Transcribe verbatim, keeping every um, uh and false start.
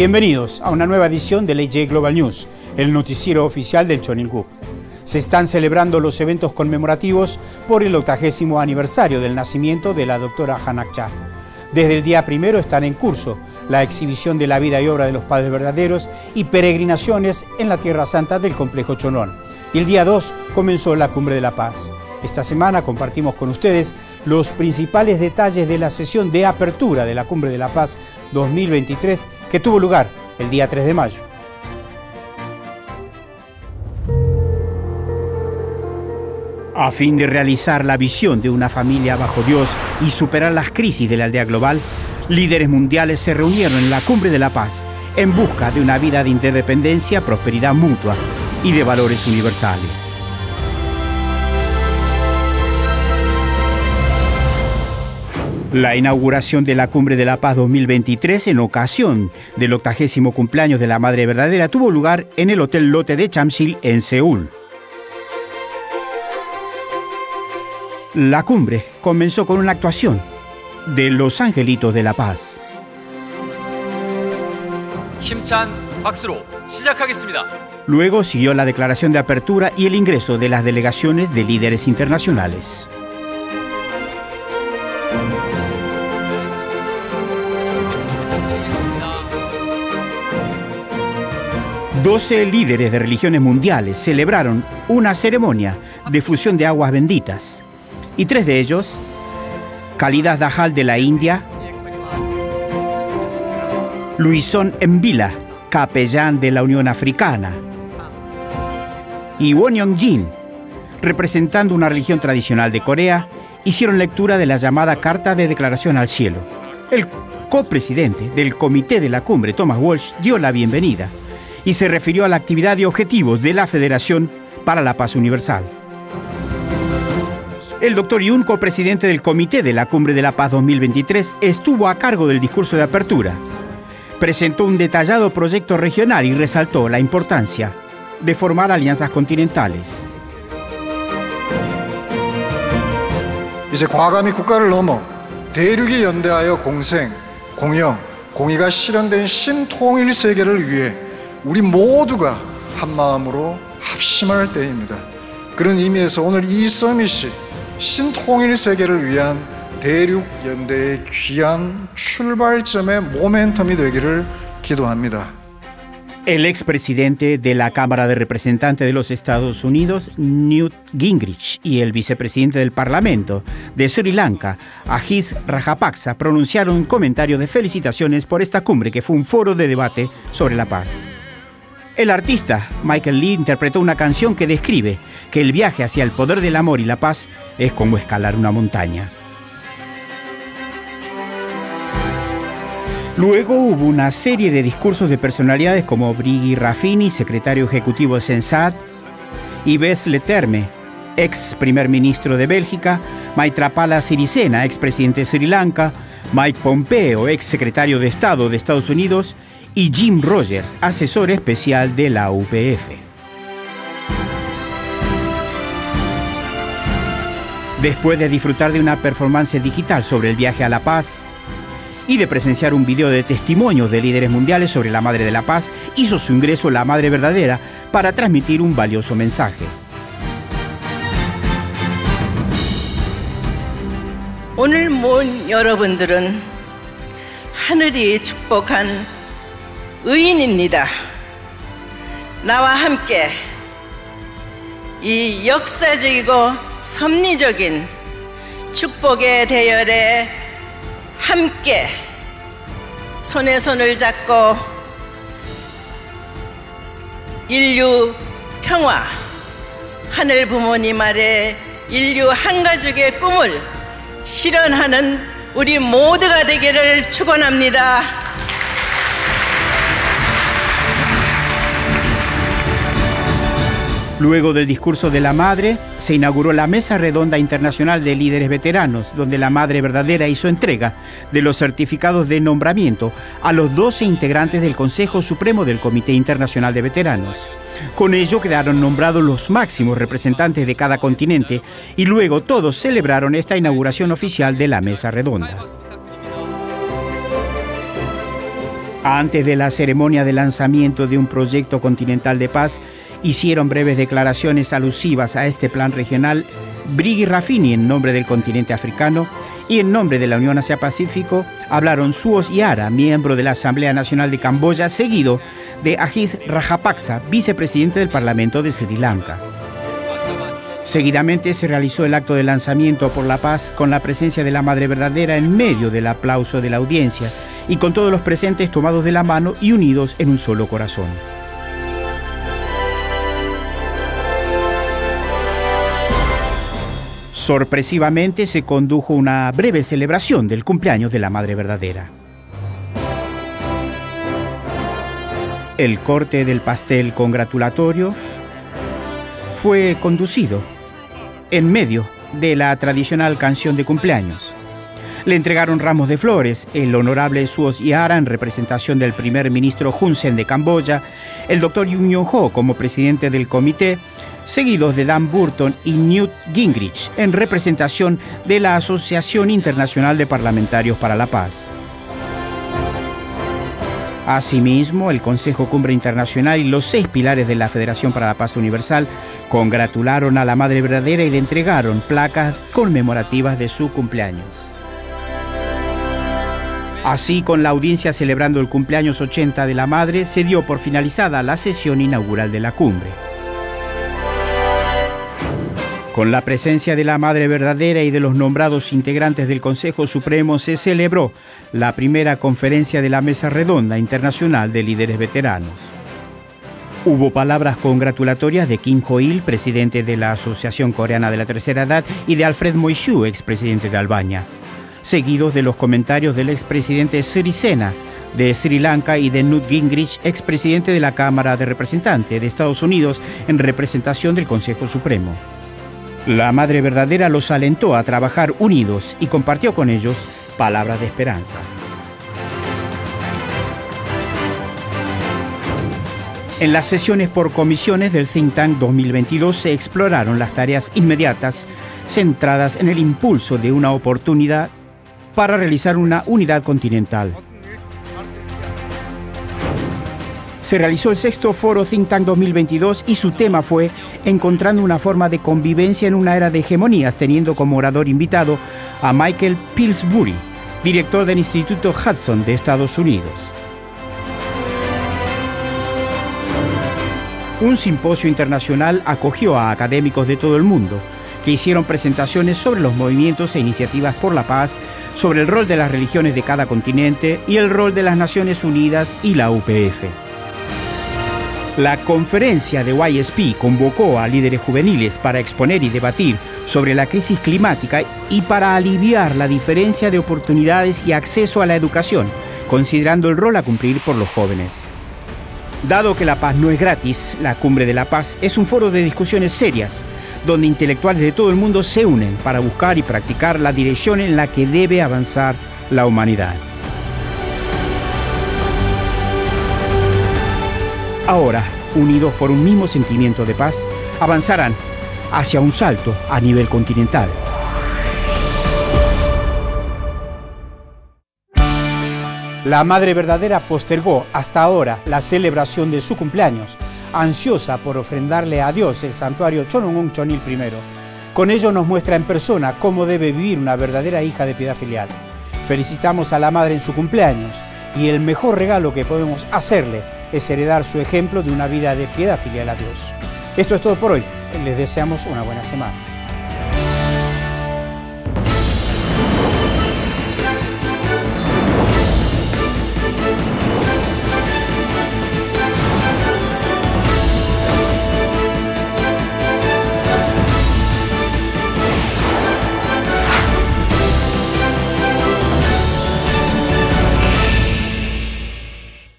Bienvenidos a una nueva edición de L J Global News, el noticiero oficial del Chonin Kuk. Se están celebrando los eventos conmemorativos por el octagésimo aniversario del nacimiento de la doctora Hak Ja Han. Desde el día primero están en curso la exhibición de la vida y obra de los padres verdaderos y peregrinaciones en la Tierra Santa del Complejo Chonón. Y el día dos comenzó la Cumbre de la Paz. Esta semana compartimos con ustedes los principales detalles de la sesión de apertura de la Cumbre de la Paz dos mil veintitrés que tuvo lugar el día tres de mayo. A fin de realizar la visión de una familia bajo Dios y superar las crisis de la aldea global, líderes mundiales se reunieron en la Cumbre de la Paz en busca de una vida de interdependencia, prosperidad mutua y de valores universales. La inauguración de la Cumbre de la Paz dos mil veintitrés en ocasión del octagésimo cumpleaños de la Madre Verdadera tuvo lugar en el Hotel Lotte de Chamsil en Seúl. La cumbre comenzó con una actuación de Los Angelitos de la Paz. Luego siguió la declaración de apertura y el ingreso de las delegaciones de líderes internacionales. doce líderes de religiones mundiales celebraron una ceremonia de fusión de aguas benditas. Y tres de ellos, Kalidas Dasgupta de la India, Luisón Mbila, capellán de la Unión Africana, y Wonyong Jin, representando una religión tradicional de Corea, hicieron lectura de la llamada Carta de Declaración al Cielo. El copresidente del Comité de la Cumbre, Thomas Walsh, dio la bienvenida y se refirió a la actividad y objetivos de la Federación para la Paz Universal. El doctor Yoon, copresidente del Comité de la Cumbre de la Paz dos mil veintitrés, estuvo a cargo del discurso de apertura. Presentó un detallado proyecto regional y resaltó la importancia de formar alianzas continentales. 신통일 세계를 위한 대륙 연대의 귀한 출발점의 모멘텀이 되기를 기도합니다. El expresidente de la Cámara de Representantes de los Estados Unidos, Newt Gingrich, y el vicepresidente del Parlamento de Sri Lanka, Ajith Rajapaksa, pronunciaron un comentario de felicitaciones por esta cumbre que fue un foro de debate sobre la paz. El artista Michael Lee interpretó una canción que describe que el viaje hacia el poder del amor y la paz es como escalar una montaña. Luego hubo una serie de discursos de personalidades como Brigitte Raffini, secretario ejecutivo de Sensat, Yves Leterme, ex primer ministro de Bélgica, Maithripala Sirisena, ex presidente de Sri Lanka, Mike Pompeo, ex secretario de Estado de Estados Unidos, y Jim Rogers, asesor especial de la U P F. Después de disfrutar de una performance digital sobre el viaje a la paz y de presenciar un video de testimonios de líderes mundiales sobre la Madre de la Paz, hizo su ingreso la Madre Verdadera para transmitir un valioso mensaje. 오늘 모인 여러분들은 하늘이 축복한 의인입니다. 나와 함께 이 역사적이고 섭리적인 축복의 대열에 함께 손에 손을 잡고 인류 평화, 하늘 부모님 아래 인류 한 가족의 꿈을 실현하는 우리 모두가 되기를 축원합니다. Luego del discurso de la Madre, se inauguró la Mesa Redonda Internacional de Líderes Veteranos, donde la Madre Verdadera hizo entrega de los certificados de nombramiento a los doce integrantes del Consejo Supremo del Comité Internacional de Veteranos. Con ello quedaron nombrados los máximos representantes de cada continente y luego todos celebraron esta inauguración oficial de la Mesa Redonda. Antes de la ceremonia de lanzamiento de un proyecto continental de paz, hicieron breves declaraciones alusivas a este plan regional Brigitte Raffini en nombre del continente africano y en nombre de la Unión Asia-Pacífico hablaron Suos Yara, miembro de la Asamblea Nacional de Camboya, seguido de Ajith Rajapaksa, vicepresidente del Parlamento de Sri Lanka. Seguidamente se realizó el acto de lanzamiento por la paz con la presencia de la Madre Verdadera en medio del aplauso de la audiencia y con todos los presentes tomados de la mano y unidos en un solo corazón. Sorpresivamente se condujo una breve celebración del cumpleaños de la Madre Verdadera. El corte del pastel congratulatorio fue conducido en medio de la tradicional canción de cumpleaños. Le entregaron ramos de flores, el honorable Suos Yara en representación del primer ministro Hun Sen de Camboya, el doctor Yoon como presidente del comité, seguidos de Dan Burton y Newt Gingrich, en representación de la Asociación Internacional de Parlamentarios para la Paz. Asimismo, el Consejo Cumbre Internacional y los seis pilares de la Federación para la Paz Universal congratularon a la Madre Verdadera y le entregaron placas conmemorativas de su cumpleaños. Así, con la audiencia celebrando el cumpleaños ochenta de la Madre, se dio por finalizada la sesión inaugural de la cumbre. Con la presencia de la Madre Verdadera y de los nombrados integrantes del Consejo Supremo se celebró la primera conferencia de la Mesa Redonda Internacional de Líderes Veteranos. Hubo palabras congratulatorias de Kim Ho-il, presidente de la Asociación Coreana de la Tercera Edad, y de Alfred Moisiu, expresidente de Albania, seguidos de los comentarios del expresidente Sirisena de Sri Lanka y de Newt Gingrich, expresidente de la Cámara de Representantes de Estados Unidos en representación del Consejo Supremo. La Madre Verdadera los alentó a trabajar unidos y compartió con ellos palabras de esperanza. En las sesiones por comisiones del Think Tank dos mil veintidós se exploraron las tareas inmediatas centradas en el impulso de una oportunidad para realizar una unidad continental. Se realizó el sexto foro Think Tank dos mil veintidós y su tema fue Encontrando una forma de convivencia en una era de hegemonías, teniendo como orador invitado a Michael Pillsbury, director del Instituto Hudson de Estados Unidos. Un simposio internacional acogió a académicos de todo el mundo que hicieron presentaciones sobre los movimientos e iniciativas por la paz, sobre el rol de las religiones de cada continente y el rol de las Naciones Unidas y la U P F. La conferencia de Y S P convocó a líderes juveniles para exponer y debatir sobre la crisis climática y para aliviar la diferencia de oportunidades y acceso a la educación, considerando el rol a cumplir por los jóvenes. Dado que la paz no es gratis, la Cumbre de la Paz es un foro de discusiones serias, donde intelectuales de todo el mundo se unen para buscar y practicar la dirección en la que debe avanzar la humanidad. Ahora, unidos por un mismo sentimiento de paz, avanzarán hacia un salto a nivel continental. La Madre Verdadera postergó hasta ahora la celebración de su cumpleaños, ansiosa por ofrendarle a Dios el santuario Chonon Chonil primero. Con ello nos muestra en persona cómo debe vivir una verdadera hija de piedad filial. Felicitamos a la Madre en su cumpleaños y el mejor regalo que podemos hacerle es heredar su ejemplo de una vida de piedad filial a Dios. Esto es todo por hoy. Les deseamos una buena semana.